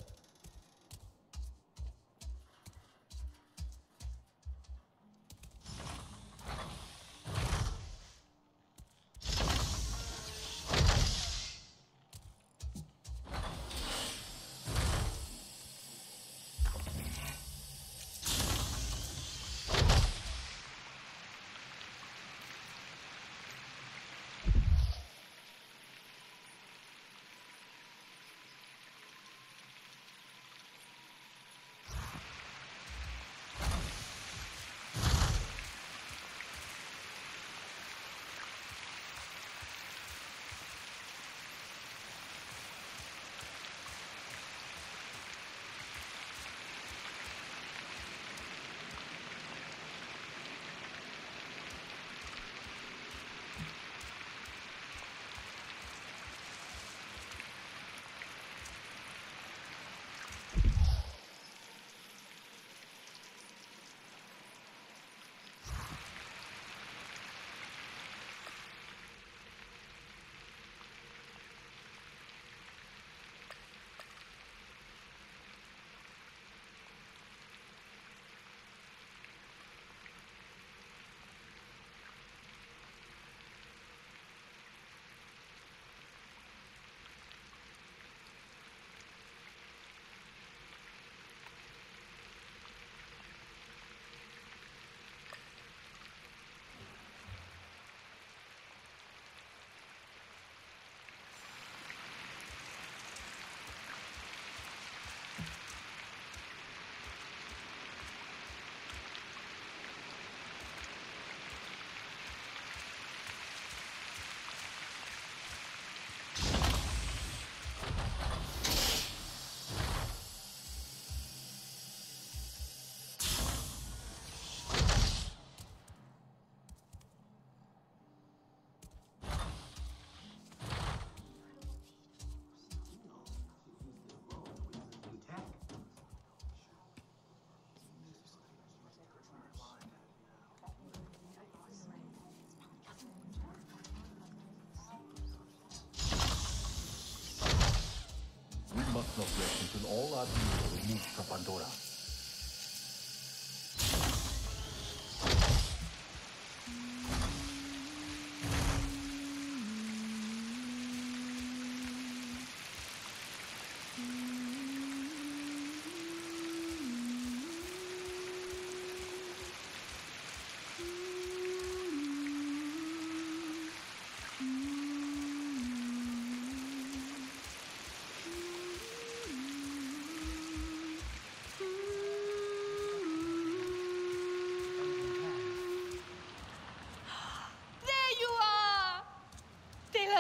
Not rest until all our people are removed from Pandora.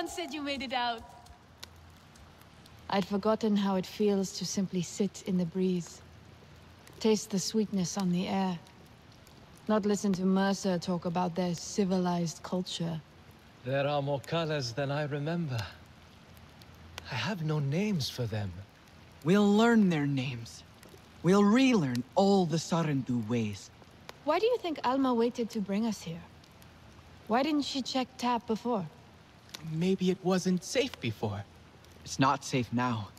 Said you made it out. I'd forgotten how it feels to simply sit in the breeze. Taste the sweetness on the air. Not listen to Mercer talk about their civilized culture. There are more colors than I remember. I have no names for them. We'll learn their names. We'll relearn all the Sarentu ways. Why do you think Alma waited to bring us here? Why didn't she check T A P before? Maybe it wasn't safe before. It's not safe now.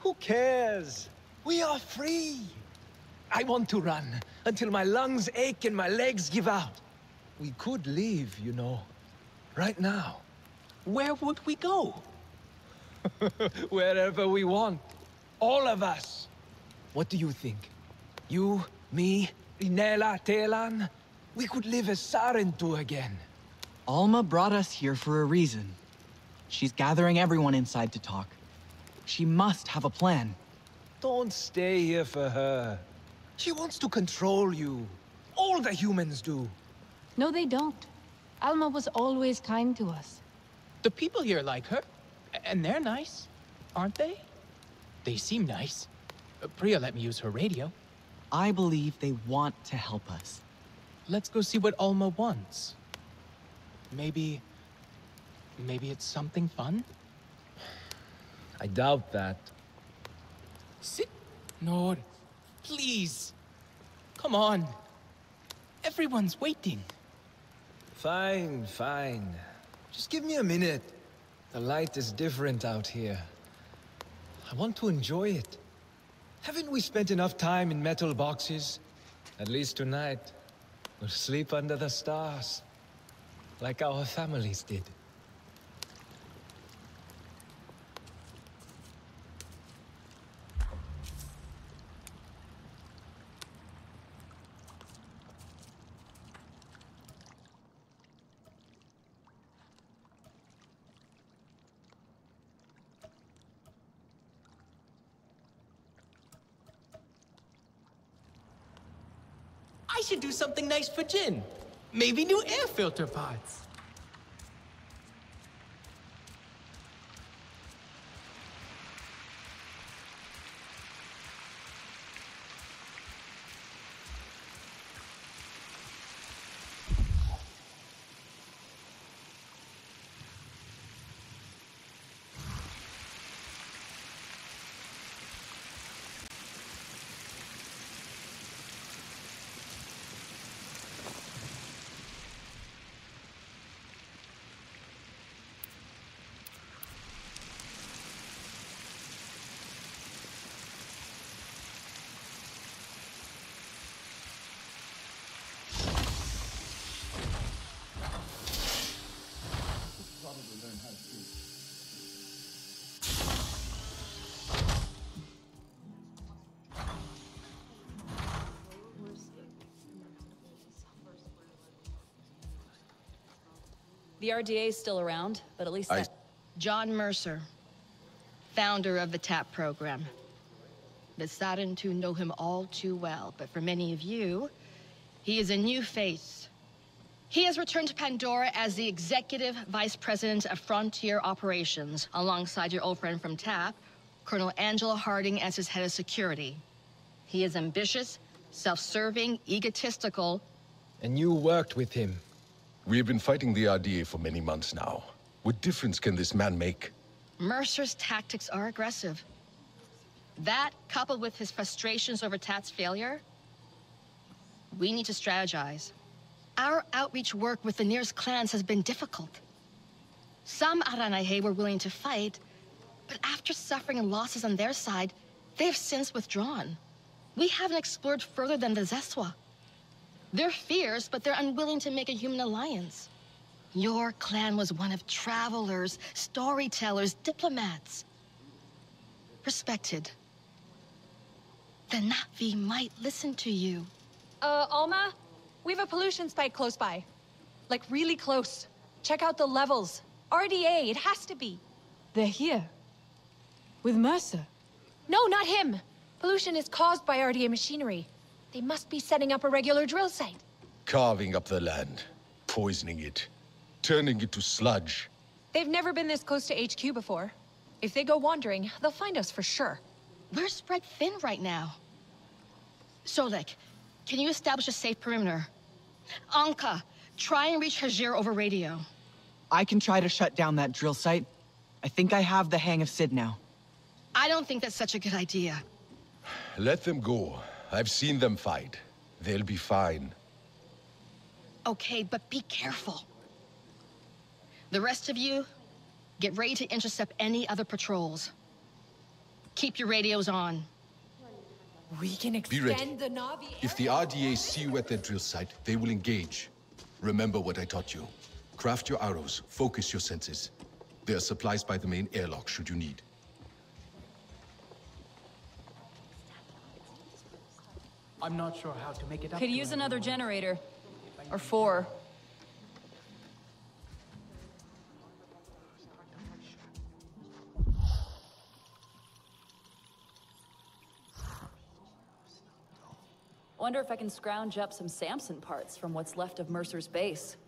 Who cares? We are free! I want to run, until my lungs ache and my legs give out. We could leave, you know. Right now. where would we go? Wherever we want. All of us. What do you think? You, me, Inela, Telan? We could live as Sarentu again. Alma brought us here for a reason. She's gathering everyone inside to talk. She must have a plan. Don't stay here for her. She wants to control you. All the humans do. No, they don't. Alma was always kind to us. The people here like her. And they're nice, aren't they? They seem nice. Priya let me use her radio. I believe they want to help us. Let's go see what Alma wants. Maybe... maybe it's something fun? I doubt that. Sid, Nor, please. Come on. Everyone's waiting. Fine, fine. Just give me a minute. The light is different out here. I want to enjoy it. Haven't we spent enough time in metal boxes? At least tonight, we'll sleep under the stars. Like our families did. I should do something nice for Jin. Maybe new air filter pods. The R D A's still around, but at least I... that... John Mercer, founder of the TAP program. The Sarentu know him all too well, but for many of you, he is a new face. He has returned to Pandora as the Executive Vice President of Frontier Operations, alongside your old friend from TAP, Colonel Angela Harding, as his head of security. He is ambitious, self-serving, egotistical... And you worked with him. We have been fighting the R D A for many months now. What difference can this man make? Mercer's tactics are aggressive. That, coupled with his frustrations over TAP's failure... We need to strategize. Our outreach work with the nearest clans has been difficult. Some Aranaihe were willing to fight, but after suffering losses on their side, they have since withdrawn. We haven't explored further than the Zeswa. They're fierce, but they're unwilling to make a human alliance. Your clan was one of travelers, storytellers, diplomats. Respected. The Na'vi might listen to you. Uh, Alma? We have a pollution spike close by. Like, really close. Check out the levels. R D A, it has to be. They're here. With Mercer. No, not him! Pollution is caused by R D A machinery. They must be setting up a regular drill site. Carving up the land. Poisoning it. Turning it to sludge. They've never been this close to H Q before. If they go wandering, they'll find us for sure. We're spread thin right now. So'lek, can you establish a safe perimeter? Anka, try and reach Hajir over radio. I can try to shut down that drill site. I think I have the hang of Sid now. I don't think that's such a good idea. Let them go. I've seen them fight. They'll be fine. Okay, but be careful. The rest of you, get ready to intercept any other patrols. Keep your radios on. We can extend the Na'vi. If the R D A see you at their drill site, they will engage. Remember what I taught you. Craft your arrows, focus your senses. There are supplies by the main airlock should you need. I'm not sure how to make it up. Could use another generator. Or four. Wonder if I can scrounge up some Samson parts from what's left of Mercer's base.